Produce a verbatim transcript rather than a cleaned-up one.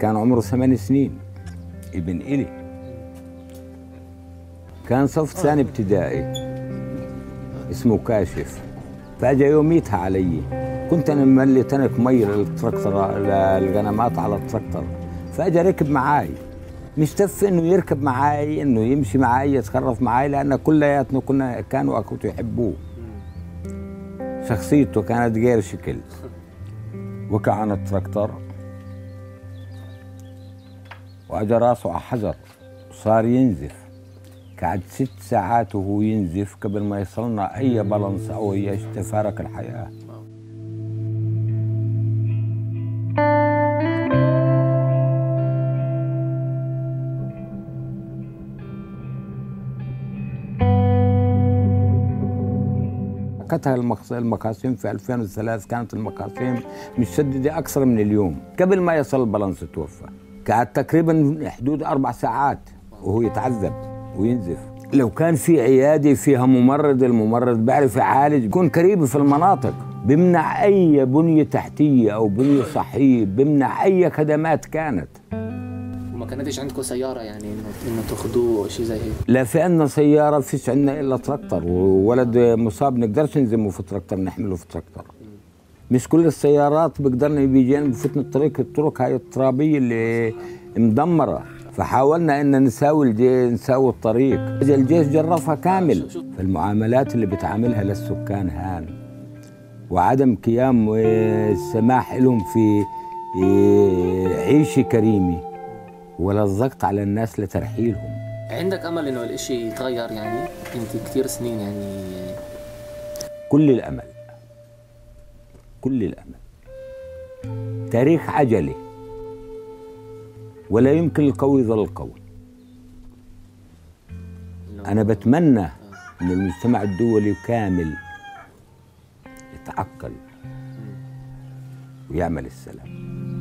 كان عمره ثمان سنين ابن إلي، كان صف ثاني ابتدائي، اسمه كاشف. فأجا يوميتها علي، كنت أنا مملي تنك مي للتراكتر للغنمات على التراكتر، فأجا ركب معاي، مستف إنه يركب معاي، إنه يمشي معاي، يتخرف معاي، لأن كلياتنا كنا كانوا أخوته يحبوه. شخصيته كانت غير شكل. وقع على التراكتر وأجا راسه على حجر، صار ينزف. قعد ست ساعات وهو ينزف قبل ما يصلنا أي بلنس أو أي تفارق الحياة. وقتها المقاسيم في ألفين وثلاثة كانت المقاسيم متسددة أكثر من اليوم. قبل ما يصل البلنس توفى. قعد تقريبا حدود أربع ساعات وهو يتعذب وينزف. لو كان في عيادة فيها ممرض، الممرض بيعرف يعالج، يكون قريب في المناطق، بمنع أي بنية تحتية أو بنية صحية، بمنع أي خدمات كانت. وما كانتش عندكم سيارة يعني إنه تاخدوه أو شيء زي هيك؟ لا في عندنا سيارة، فيش عندنا إلا تراكتر، وولد مصاب نقدرش نلزمه في تراكتر، نحمله في تراكتر. مش كل السيارات بقدرنا بيجينا بفتن الطريق، الطرق هاي الترابية اللي مدمرة. فحاولنا ان نساوي نساوي الطريق، الجيش جرفها كامل. فالمعاملات اللي بتعاملها للسكان هان وعدم قيام السماح لهم في عيشه كريمه ولا الضغط على الناس لترحيلهم. عندك امل انه الاشي يتغير؟ يعني انت كثير سنين، يعني كل الامل، كل الامل. تاريخ عجله، ولا يمكن القوي ظل القوي. أنا بتمنى أن المجتمع الدولي كامل يتعقل ويعمل السلام.